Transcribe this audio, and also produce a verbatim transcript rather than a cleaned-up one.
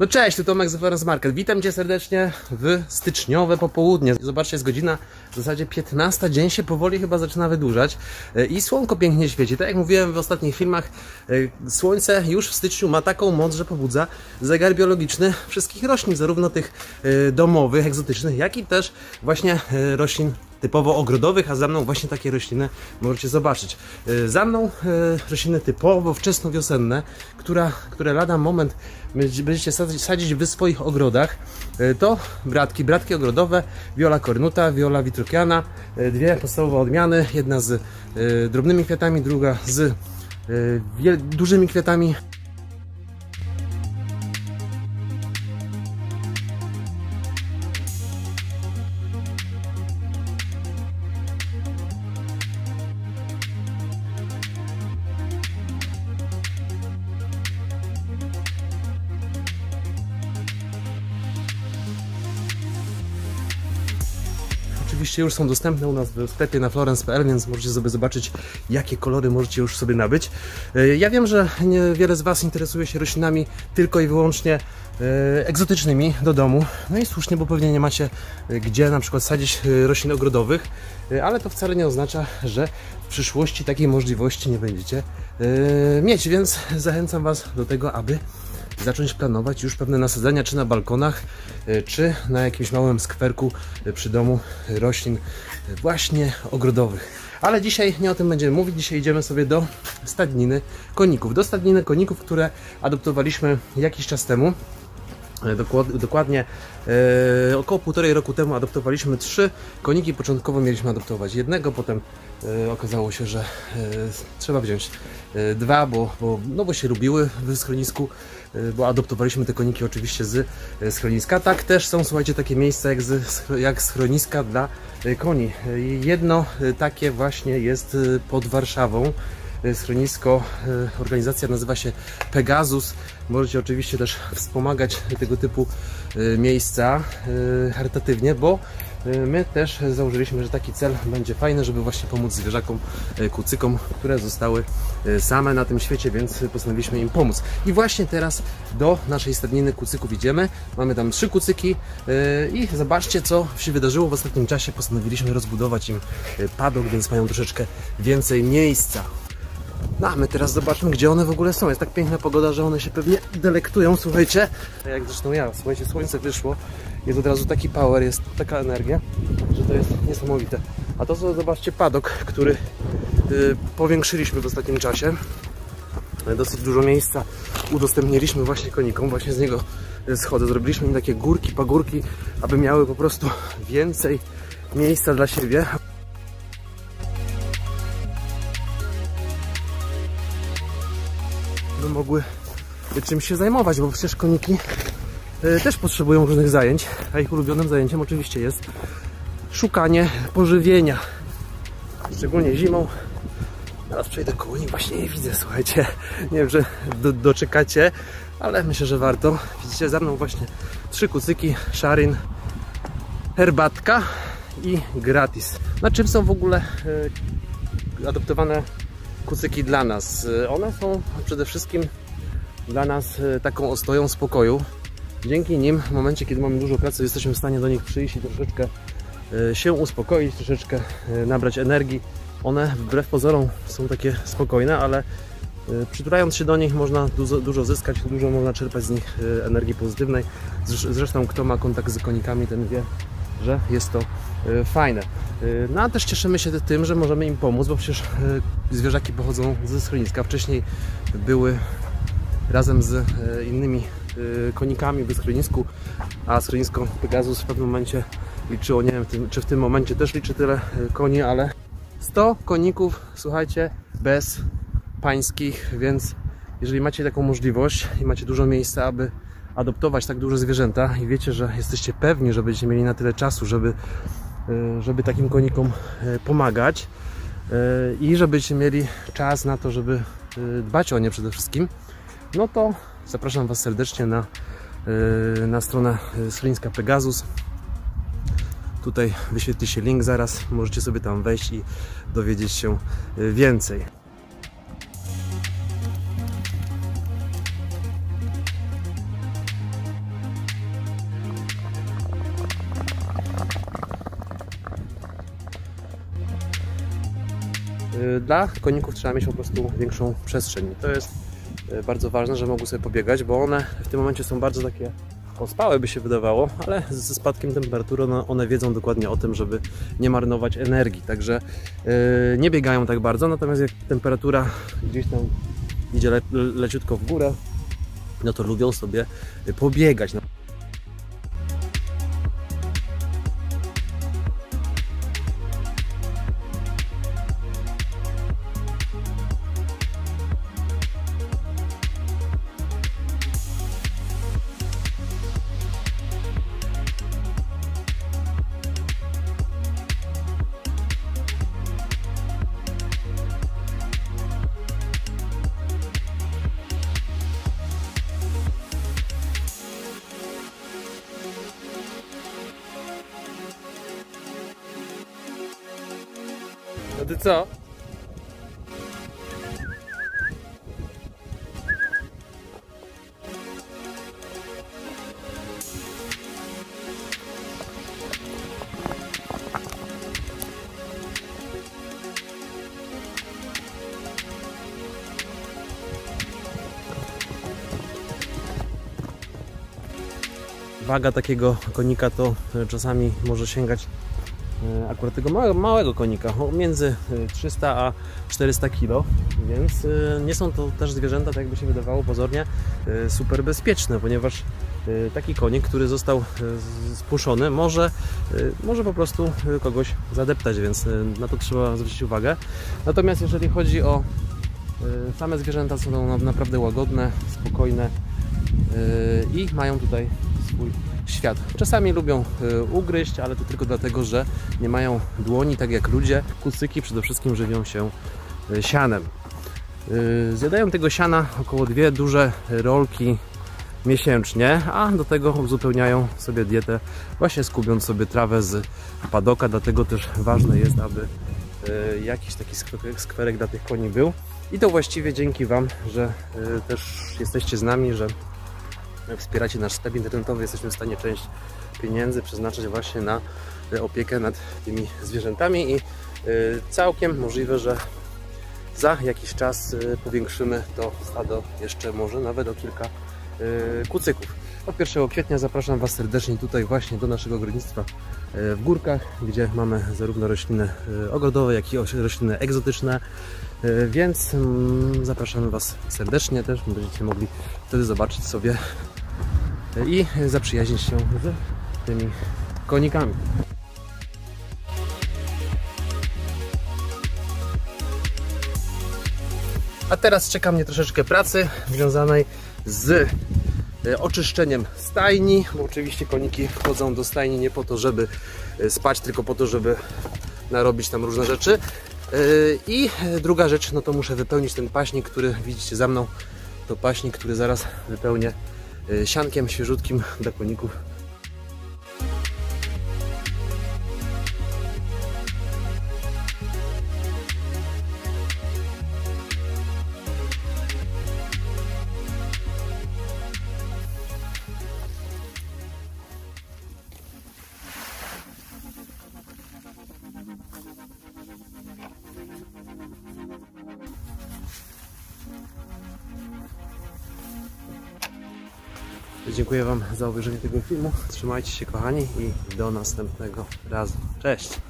No cześć, tu Tomek z Florens Market. Witam Cię serdecznie w styczniowe popołudnie. Zobaczcie, jest godzina w zasadzie piętnasta, dzień się powoli chyba zaczyna wydłużać i słonko pięknie świeci. Tak jak mówiłem w ostatnich filmach, słońce już w styczniu ma taką moc, że pobudza zegar biologiczny wszystkich roślin, zarówno tych domowych, egzotycznych, jak i też właśnie roślin typowo ogrodowych, a za mną właśnie takie rośliny możecie zobaczyć. Za mną rośliny typowo wczesnowiosenne, która, które lada moment będziecie sadzić w swoich ogrodach. To bratki, bratki ogrodowe, Viola Cornuta, Viola Wittrockiana, dwie podstawowe odmiany, jedna z drobnymi kwiatami, druga z dużymi kwiatami. Oczywiście już są dostępne u nas w sklepie na florens kropka p l, więc możecie sobie zobaczyć, jakie kolory możecie już sobie nabyć. Ja wiem, że wiele z Was interesuje się roślinami tylko i wyłącznie egzotycznymi do domu. No i słusznie, bo pewnie nie macie gdzie na przykład sadzić roślin ogrodowych, ale to wcale nie oznacza, że w przyszłości takiej możliwości nie będziecie mieć, więc zachęcam Was do tego, aby zacząć planować już pewne nasadzenia, czy na balkonach, czy na jakimś małym skwerku przy domu roślin właśnie ogrodowych. Ale dzisiaj nie o tym będziemy mówić, dzisiaj idziemy sobie do stadniny koników. Do stadniny koników, które adoptowaliśmy jakiś czas temu. Dokładnie e, około półtorej roku temu adoptowaliśmy trzy koniki. Początkowo mieliśmy adoptować jednego, potem e, okazało się, że e, trzeba wziąć e, dwa, bo, bo, no bo się lubiły w schronisku, e, bo adoptowaliśmy te koniki oczywiście z e, schroniska. Tak też są, słuchajcie, takie miejsca jak, z, jak schroniska dla e, koni. E, jedno e, takie właśnie jest e, pod Warszawą. Schronisko, organizacja nazywa się Pegasus. Możecie oczywiście też wspomagać tego typu miejsca charytatywnie, bo my też założyliśmy, że taki cel będzie fajny, żeby właśnie pomóc zwierzakom, kucykom, które zostały same na tym świecie, więc postanowiliśmy im pomóc. I właśnie teraz do naszej stadniny kucyków idziemy. Mamy tam trzy kucyki i zobaczcie, co się wydarzyło w ostatnim czasie. Postanowiliśmy rozbudować im padok, więc mają troszeczkę więcej miejsca. No a my teraz zobaczmy, gdzie one w ogóle są. Jest tak piękna pogoda, że one się pewnie delektują, słuchajcie. Jak zresztą ja, słuchajcie, słońce wyszło. Jest od razu taki power, jest taka energia, że to jest niesamowite. A to co, zobaczcie, padok, który yy, powiększyliśmy w ostatnim czasie. Dosyć dużo miejsca udostępniliśmy właśnie konikom, właśnie z niego schodzę. Zrobiliśmy im takie górki, pagórki, aby miały po prostu więcej miejsca dla siebie. Mogły czymś się zajmować, bo przecież koniki też potrzebują różnych zajęć, a ich ulubionym zajęciem oczywiście jest szukanie pożywienia, szczególnie zimą. Teraz przejdę koło nich, właśnie je widzę, słuchajcie, nie wiem, że do, doczekacie, ale myślę, że warto. Widzicie, za mną właśnie trzy kucyki, Szaryn, herbatka i gratis. Na czym są w ogóle adoptowane kucyki dla nas? One są przede wszystkim dla nas taką ostoją spokoju. Dzięki nim w momencie, kiedy mamy dużo pracy, jesteśmy w stanie do nich przyjść i troszeczkę się uspokoić, troszeczkę nabrać energii. One wbrew pozorom są takie spokojne, ale przytulając się do nich można dużo, dużo zyskać, dużo można czerpać z nich energii pozytywnej. Zresztą kto ma kontakt z konikami, ten wie, że jest to fajne. No a też cieszymy się tym, że możemy im pomóc, bo przecież zwierzaki pochodzą ze schroniska. Wcześniej były razem z innymi konikami w schronisku, a schronisko Pegasus w pewnym momencie liczyło, nie wiem czy w tym momencie też liczy tyle koni, ale sto koników, słuchajcie, bez pańskich, więc jeżeli macie taką możliwość i macie dużo miejsca, aby adoptować tak duże zwierzęta i wiecie, że jesteście pewni, że będziecie mieli na tyle czasu, żeby, żeby takim konikom pomagać i żebyście mieli czas na to, żeby dbać o nie przede wszystkim, no to zapraszam Was serdecznie na, na stronę schroniska Pegasus. Tutaj wyświetli się link zaraz, możecie sobie tam wejść i dowiedzieć się więcej. Dla koników trzeba mieć po prostu większą przestrzeń. To jest bardzo ważne, że mogą sobie pobiegać, bo one w tym momencie są bardzo takie ospałe, by się wydawało, ale ze spadkiem temperatury one, one wiedzą dokładnie o tym, żeby nie marnować energii. Także yy, nie biegają tak bardzo, natomiast jak temperatura gdzieś tam idzie le, le, leciutko w górę, no to lubią sobie pobiegać. No ty co? Waga takiego konika to czasami może sięgać, akurat tego małego, małego konika, między trzysta a czterysta kilo, więc nie są to też zwierzęta, tak jakby się wydawało pozornie, super bezpieczne, ponieważ taki konik, który został spuszczony, może, może po prostu kogoś zadeptać, więc na to trzeba zwrócić uwagę. Natomiast jeżeli chodzi o same zwierzęta, są naprawdę łagodne, spokojne i mają tutaj swój świat. Czasami lubią ugryźć, ale to tylko dlatego, że nie mają dłoni, tak jak ludzie. Kucyki przede wszystkim żywią się sianem. Zjadają tego siana około dwie duże rolki miesięcznie, a do tego uzupełniają sobie dietę właśnie skubiąc sobie trawę z padoka, dlatego też ważne jest, aby jakiś taki skwerek dla tych koni był. I to właściwie dzięki Wam, że też jesteście z nami, że wspieracie nasz sklep internetowy, jesteśmy w stanie część pieniędzy przeznaczać właśnie na opiekę nad tymi zwierzętami i całkiem możliwe, że za jakiś czas powiększymy to stado jeszcze może nawet o kilka kucyków. Od pierwszego kwietnia zapraszam Was serdecznie tutaj właśnie do naszego ogrodnictwa w Górkach, gdzie mamy zarówno rośliny ogrodowe, jak i rośliny egzotyczne, więc zapraszamy Was serdecznie, też będziecie mogli wtedy zobaczyć sobie i zaprzyjaźnić się z tymi konikami. A teraz czeka mnie troszeczkę pracy związanej z oczyszczeniem stajni, bo oczywiście koniki wchodzą do stajni nie po to, żeby spać, tylko po to, żeby narobić tam różne rzeczy. I druga rzecz, no to muszę wypełnić ten paśnik, który widzicie za mną. To paśnik, który zaraz wypełnię siankiem świeżutkim dla koników. Dziękuję Wam za obejrzenie tego filmu. Trzymajcie się kochani i do następnego razu. Cześć!